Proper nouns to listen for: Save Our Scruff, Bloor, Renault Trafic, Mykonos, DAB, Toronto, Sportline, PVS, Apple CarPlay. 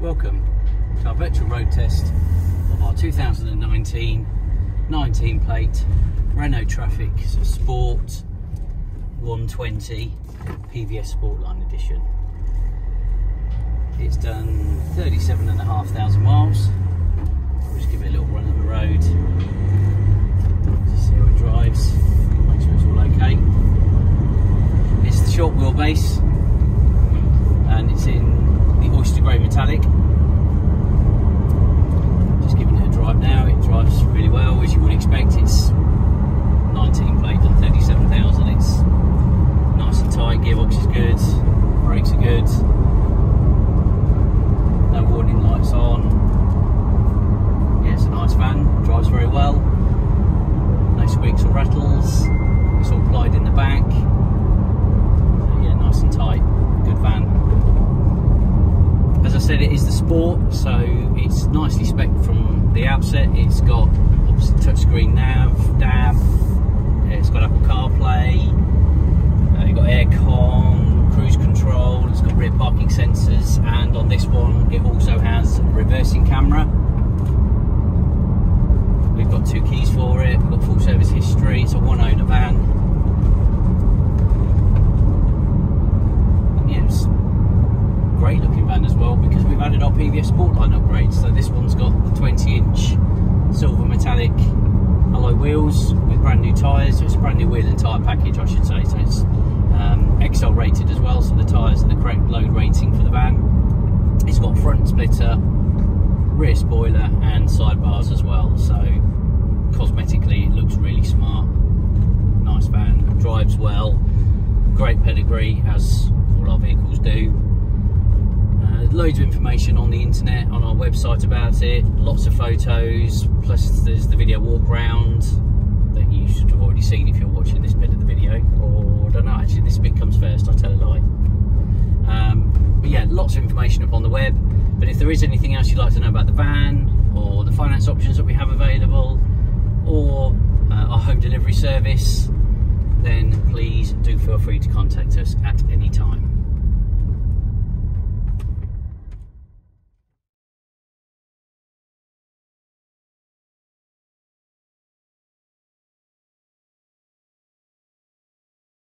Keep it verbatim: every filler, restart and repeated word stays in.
Welcome to our virtual road test of our two thousand nineteen nineteen plate Renault Trafic so Sport one twenty P V S Sportline Edition. It's done thirty-seven and a half thousand miles. We'll just give it a little run of the road to see how it drives, make sure it's all okay. It's the short wheelbase and it's in the oyster grey metallic. Just giving it a drive now. It drives really well, as you would expect. It's nineteen plate and thirty-seven thousand. It's nice and tight. Gearbox is good, brakes are good, no warning lights on. Yeah, it's a nice van, drives very well, no squeaks or rattles. It's all plied in the back, so yeah, nice and tight, good van. As I said, it is the Sport, so it's nicely spec'd from the outset. It's got obviously touchscreen nav, D A B, it's got Apple CarPlay, uh, you've got aircon, cruise control, it's got rear parking sensors, and on this one it also has a reversing camera. We've got two keys for it, we've got full service history, it's a one owner van. Great looking van as well, because we've added our P V S Sportline upgrades. So this one's got the twenty inch silver metallic alloy wheels with brand new tyres. So it's a brand new wheel and tyre package, I should say. So it's um, X L rated as well, so the tyres are the correct load rating for the van. It's got front splitter, rear spoiler and side bars as well. So cosmetically it looks really smart. Nice van, drives well, great pedigree as all our vehicles do. Loads of information on the internet, on our website about it, lots of photos, plus there's the video walk round that you should have already seen if you're watching this bit of the video, or I don't know, actually this bit comes first, I tell a lie. Um, but yeah, lots of information up on the web, but if there is anything else you'd like to know about the van, or the finance options that we have available, or uh, our home delivery service, then please do feel free to contact us at any time.